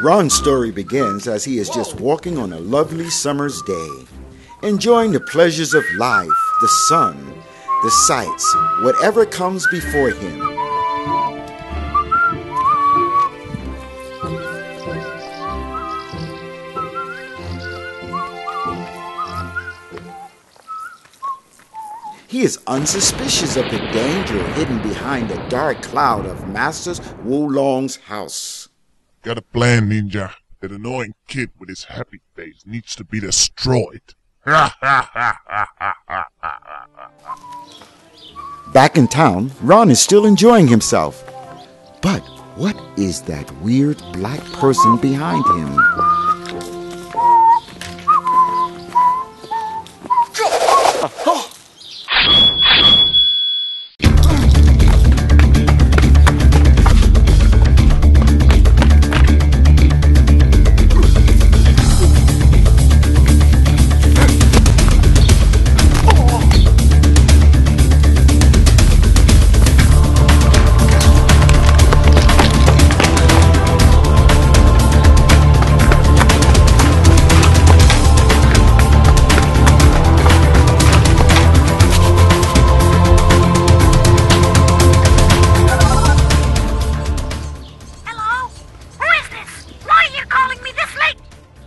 Ron's story begins as he is just walking on a lovely summer's day, enjoying the pleasures of life, the sun, the sights, whatever comes before him. He is unsuspicious of the danger hidden behind the dark cloud of Master Wulong's house. Got a plan, Ninja. That annoying kid with his happy face needs to be destroyed. Back in town, Ron is still enjoying himself. But what is that weird black person behind him?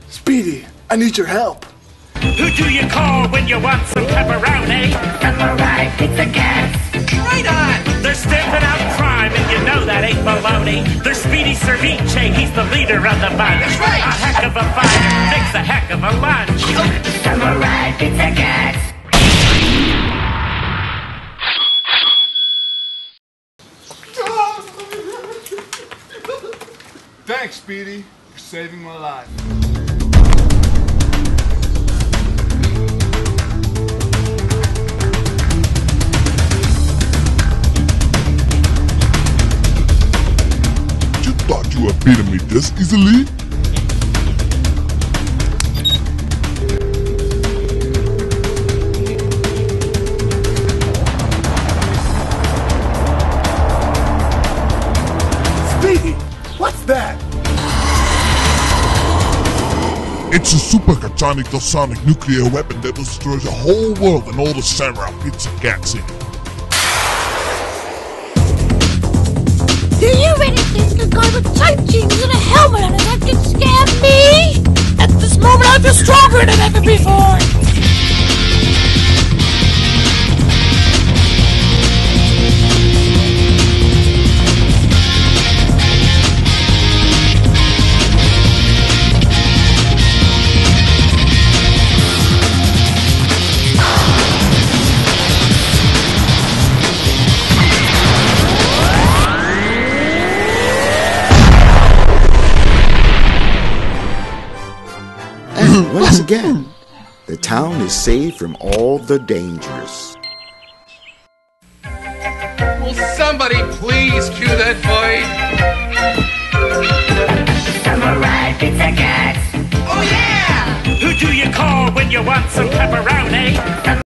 Speedy, I need your help. Who do you call when you want some pepperoni? Samurai Pizza Cats. Right on! They're stamping out crime, and you know that ain't baloney. They're Speedy Cerviche, he's the leader of the bunch. That's right! A heck of a fight makes a heck of a lunch. Samurai Pizza Cats. Thanks, Speedy, for saving my life. You are beating me this easily? Speedy! What's that? It's a super catonic-dosonic nuclear weapon that destroys the whole world and all the Samurai Pizza Cats in it. Do you really think a guy with tight jeans and a helmet on his head can scare me? At this moment, I feel stronger than ever before. Once again, the town is saved from all the dangers. Will somebody please cue that void? Samurai Pizza Cats. Oh yeah! Who do you call when you want some pepperoni?